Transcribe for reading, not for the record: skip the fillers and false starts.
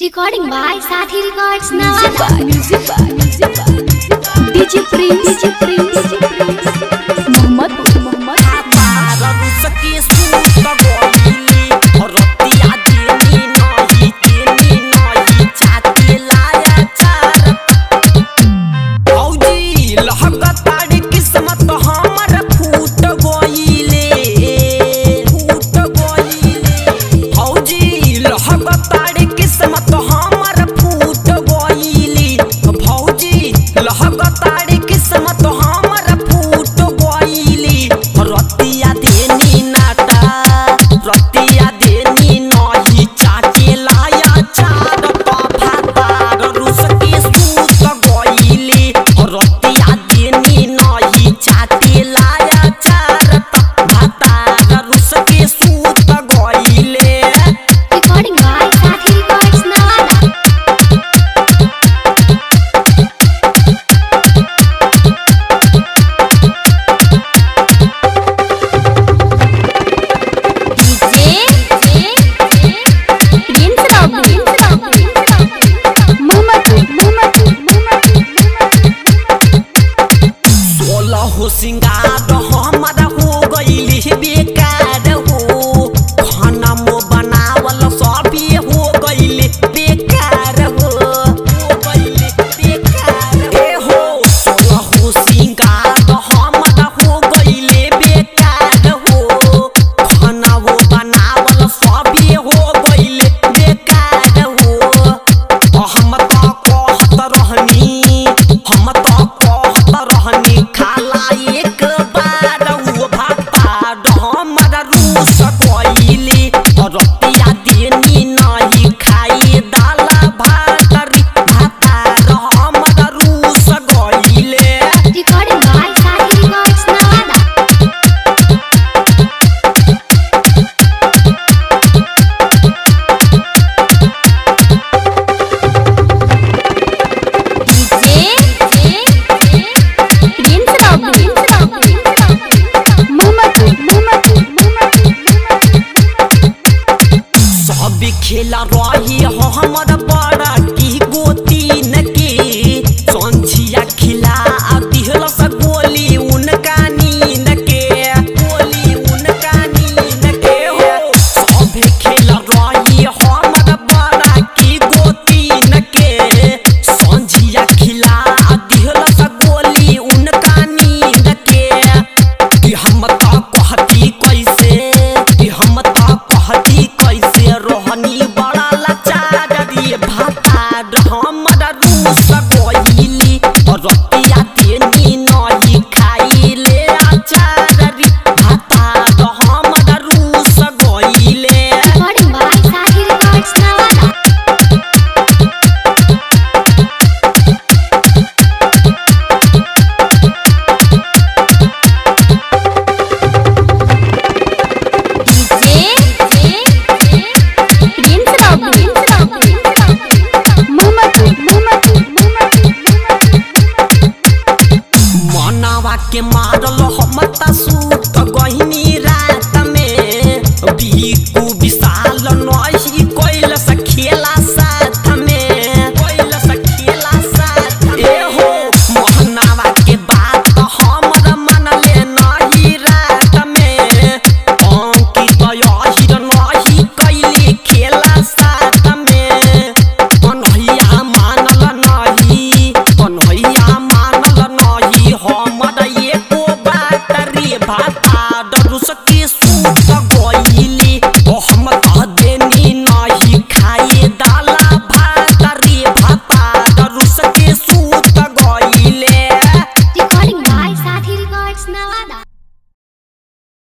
recording by Saathi records Nawab DJ Prince सिंगार हमारा हो गई बेकार हो खाना मो बनावल सब हो गई बेकार हो सिंगार हमारा हो गई बेकार हो खाना वो बनावल सब हो गई बेकार हो हम तो कहत रहनी हम तो कहत रहनी खेला रही हो हमर बड़ा की गोती न के संझिया खिला दिहल स गोली उनका नींद के गोली उनका नींद के हो सब खेला रही हो हमर बड़ा की गोती न के संझिया खिला दिहल स गोली उनका नींद के कि हम तो कहती कैसे कि हम तो कहती कैसे रोहनी बड़ा लाचार दिए भाता हमारा रूस गोइली और रोटिया देनी नहीं खाई ले आचार री भाता हमारा रूस गोइले रिकॉर्डिंग बाय साथी रिकॉर्ड्स के मारल